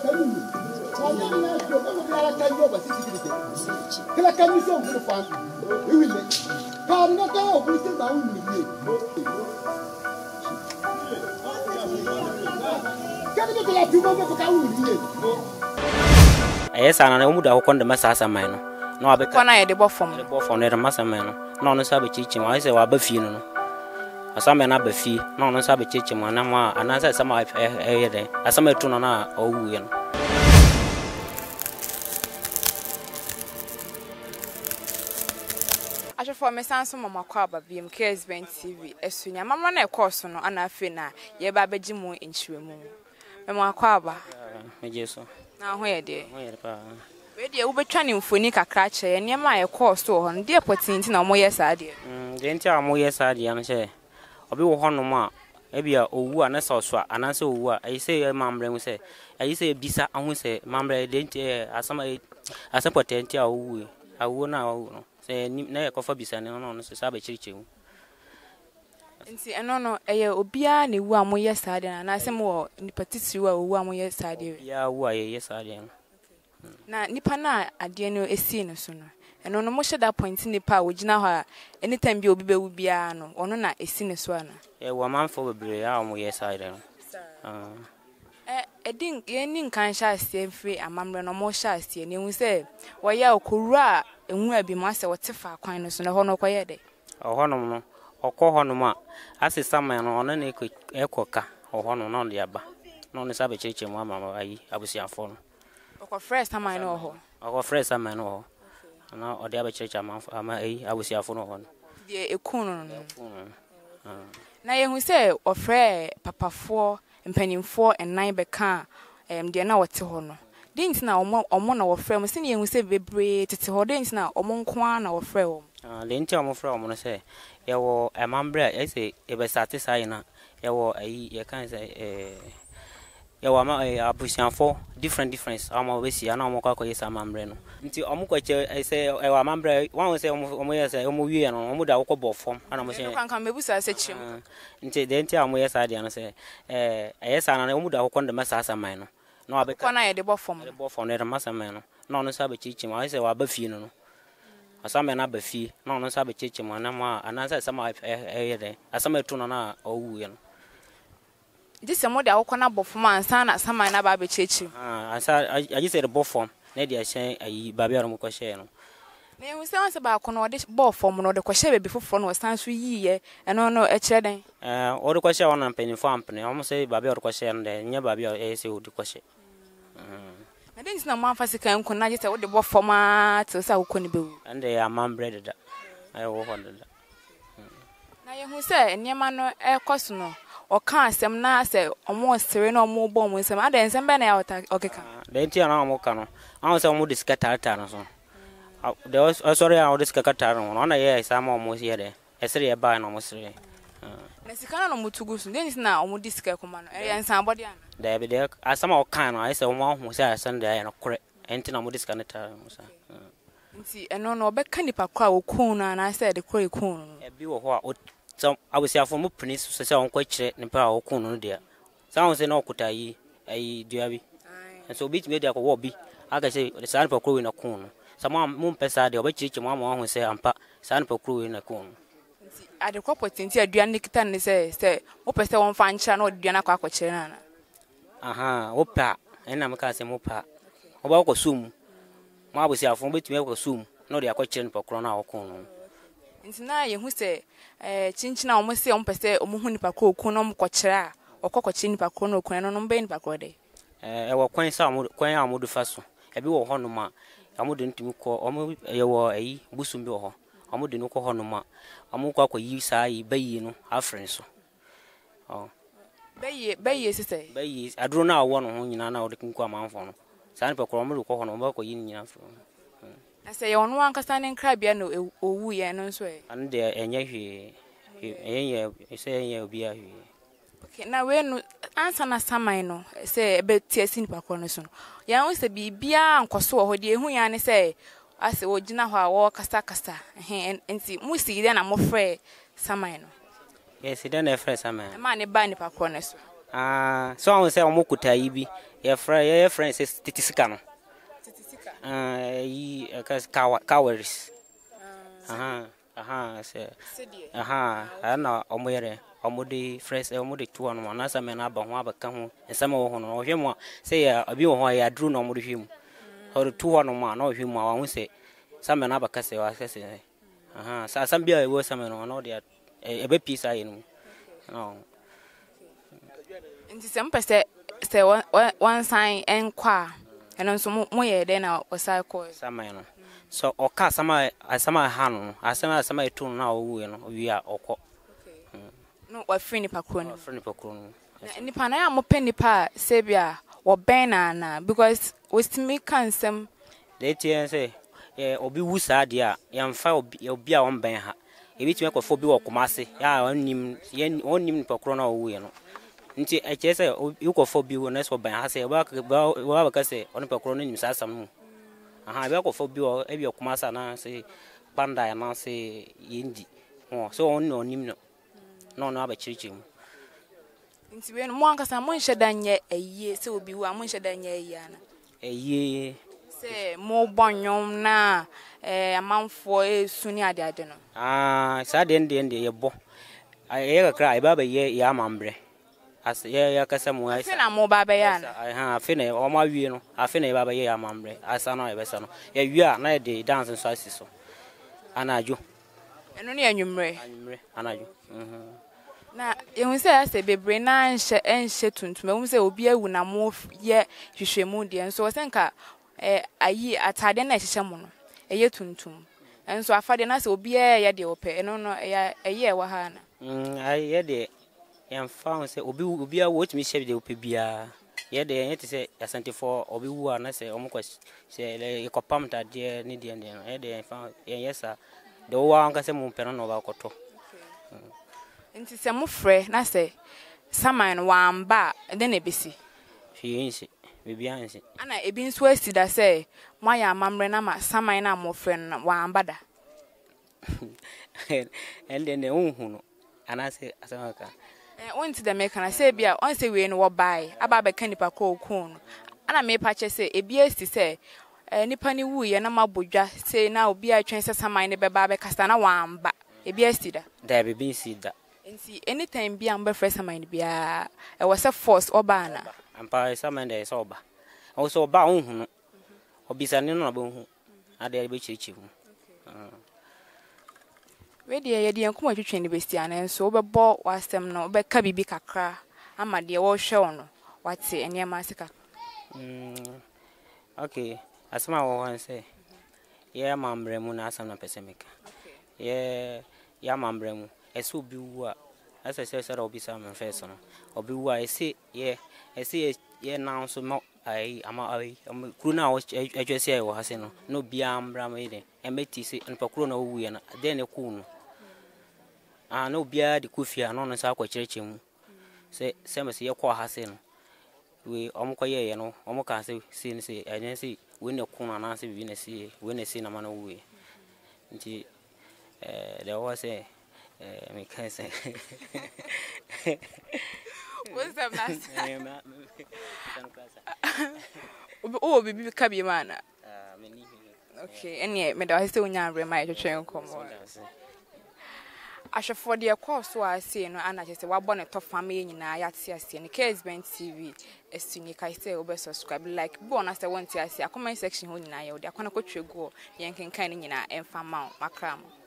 Yes, I would have the Massa Mano. No, I become I had a buff from the buff on the Massa Mano. No, no, Sabbath teaching, I say, Wabuffino. A summer and Abbey fee, no, no, Sabbath teaching, one hour, and answer some of every day. A summer tune on our own. I shall form a sense of my cobber beam KSBTV, as soon as Mamma and a corson and a fina, ye baby moon in Shrimu. My cobber, Majesso. Now where dear, where dear will be training for Nika Cratcher and Yamaya course to on dear potting no more yes idea. The entire more yes idea, and say, I'll be one no more. Ebia, oh, one as also, and I saw what I say, Mamma, and say, I say, Bisa, and we say, Mamma, didn't as a potential. I will now say, Nay, coffee Bisa, and on Sabbath teaching. No, no, I will be any one more yesterday, and I say more in the particular one more yesterday. Yeah, why, yes, I did. Now, Nippana, I didn't know a scene sooner, and on a motion that points in the power which now her any time you will be an or not a scene as one. A woman for a brew, yes, I did. I think any can shall stay free, and Mamma no more shall stay, and you will say, why, you could ra and will be master or tifa kindness on a honor quiet. Oh, honor. Or call Honoma, as a summon on an echoca or Honor on the Abba. Non the Sabbath church and Mamma, I was your phone. Or fresh time I know her, or fresh time I know her, and now the Abba church a month, I was your phone. The Econon. Now you say, or Frey, Papa 4 and Penny 4 and 9 Becan, dear now at Honor. Dings now or one or frame, singing will say, Bibri, Tithodins now, or Monkwan or Frame. The entire from when I say, there were a mambra, I say, it was satisfying. There were a kind of a pushing for different difference. I'm always a normal cocoa, yes, I'm mambreno. Until Amuka, I say, a mambra, one was a Omuya and Omuda Okobo form, and I'm saying, I said, until the entire Moyas idea, say, yes, and Omuda Okon the Massa Mano. No, I become I had the buff from the buff on the Massa Mano. No, no, Sabbath teaching, I say, Wabuffino. A summer and Abbey fee, no, no, Sabbath teaching, one hour, and answer some of every day. A summer tune on our own. This is a mother Okona Boffman, and son at some and Abbey teaching. I just said a Boffon, Lady, I say a Babiano Coshano. There was sounds about Conodish Boffon or the Coshere before Fon was times 3 years, and on no a cheddar. All the Cosher on a penny farm, and almost say Babio Cosher and then near Babio ASU to Cosher. I didn't know my first time could not get out the war for my to South Conibu. And they are man breaded. I will wonder. Now you say, and your man air cosno or can't some nasty or more serene or more bomb with some other and some banner out. Okay, they tell no cano. I was almost discatartan. There was a sorry out discatartan. On a year, some almost here. I say a ban almost three. Mexicano Mutugus, then is now Mudisca command, and somebody. There be there, as some kind, I saw one was a Sunday and a correct antenna Mudiscanata. See, and no backanipa crow coon, and I said the crow coon. A beautiful what some I was here from Prince, such on quite and power coon dear. Sounds an ocutai, a diaby. And so beat me there will be. I can say the sun for crew in a coon. Some moon pesade or which one will say, and pa, sun for crew in a coon. At the corporate in here, Dianikitan says, Opus on Fanchan or Diana Quacochelana. Aha, Opa, and I'm casting Opa. Obako soon. Marble self from which we will soon, not the Aquachin for Crona or Cono. And now you say, Chinchina almost say on Peste or Mohunipaco, Conom Cochera, or Cocochin Pacono, Quanon Bain Pacode. Our Quain Sam, Quain Amudu Faso, a beau honoma, I wouldn't call a Busumbo. I wouldn't know Honoma. I'm going to use I bay, you know, our friends. Oh, bay, yes, say. Bay, I draw now one on you now. The Kinko Manfon. San Pacromo, Cohonomoko, you I say on one Castanin Crabiano, oh, we are no sway. And there, and yet you say you'll be here. Okay, now when answer na Samino, say a bit tears in Paconoson. You always be beyond Cosso, dear, who you say. I said, oh, Gina, how Casta, and see, Musi, then I'm afraid, Samino. Yes, he done a fresh man. A man, a bandy, Pacones. So I will say Omokuta Ibi, your friend says Titisicano. Titisika? Cowards. I know Omere, Omodi, Fresh, Omodi, 2 on 1, as a man about Kamu, and some of him say a view why I drew no more him. Or 2 on 1, no him, I won't say. Some an abacassi or assassin. Some beer was some on all the piece I know. In December, say one sign and qua, and on some more than I was I called Samano. So, or cast some I Hano, I send some I tune now, we are or no, or Frinipacron, Frinipacron. And Panama Pennipa, Sabia, or Banana, because with me can some. They say, Obi Wusa, dear, young fowl, your beer on Benha. If you make a phobia or commerce, ya on him, yen on him Pacron or I just you go for you and that's what I say. Well, I can say on a cronin, Sassam. I work for you, every commerce, and I say Bandai and I say Indi. So on no name, no, no, but children. It's been one because I'm much than yet a year, so be one much than a year. Say more bonum na a month for a sooner. I don't know. Saddened bo. I ever cry, Baba, ye amambre. As yeah, Casamu, I said, I'm more Babayan. I have finished all my vino. I finished Babaya, Mambre, as I know a vessel. Yeah, you are night day dancing sizes. And I do. And only you may. And I do. Now, you say, I say, Baby, nine and shetun to me, will be a winner more yet, you should moon the and so I think a year at Tadena Shaman, a year tuntum. And so I find an ass will be a year open, and no, a year wahana. I hear the. I found say Obi watch me shape the Opibia. Yeah, they say a 74 Obi and I say Omoquest say a copamta dear Nidian. Yeah, they found, yes, sir. The one can say Mumperon over Coto. And it's a mufre, and I say, Summon one bar, and then a busy. She is it, Bibian. And I been swasted, I say, my mamrenama, Summon a mufren one bada. And then the own, and I say, Asamaka. Went to the maker, I say, Bia, once a way in war by about a candy pack or cone. And I may purchase a BS to say, any penny woo, and a mabuja say now be a chance of some mind about Castana one, but a BS did that. There be being seed that. And see, anytime be amber fresh a mind be a was a force or banner. And by some and there is over. Also, bound or be an honorable at the beach. Where the uncle to train the bestian and so overbought was them no, but cabby be cacra, and my dear all shown. What's it, and your massacre? Okay, as my one say, yeah, Mambremu, as I'm a pessimic. Yeah, Mambremu, I so be what, as I said, I'll be some person, or be what I say, yeah, I see, yeah, now so not. I am a cruna, which I just say was no biam bramade, and metis and Pacrona, we and then a coon. I know beer the coffee and on a sack of church. Say, Samus, your qua hasin. We omcoy, you know, omocassi, since I didn't see when the coon and answer when they see a man away. There was a mechanic. What's the master? Oh, baby, cabby man. Okay, and yet, Madame, I still now remind you to train come on. I shall for the course, so I say, no, and I just say, what born a tough family in a yard, see, I see, and KSBTV, as soon as I say, over subscribe, like, born as I want to see a comment section holding I, the Conoco go, yanking canning in a and farm out, my cram.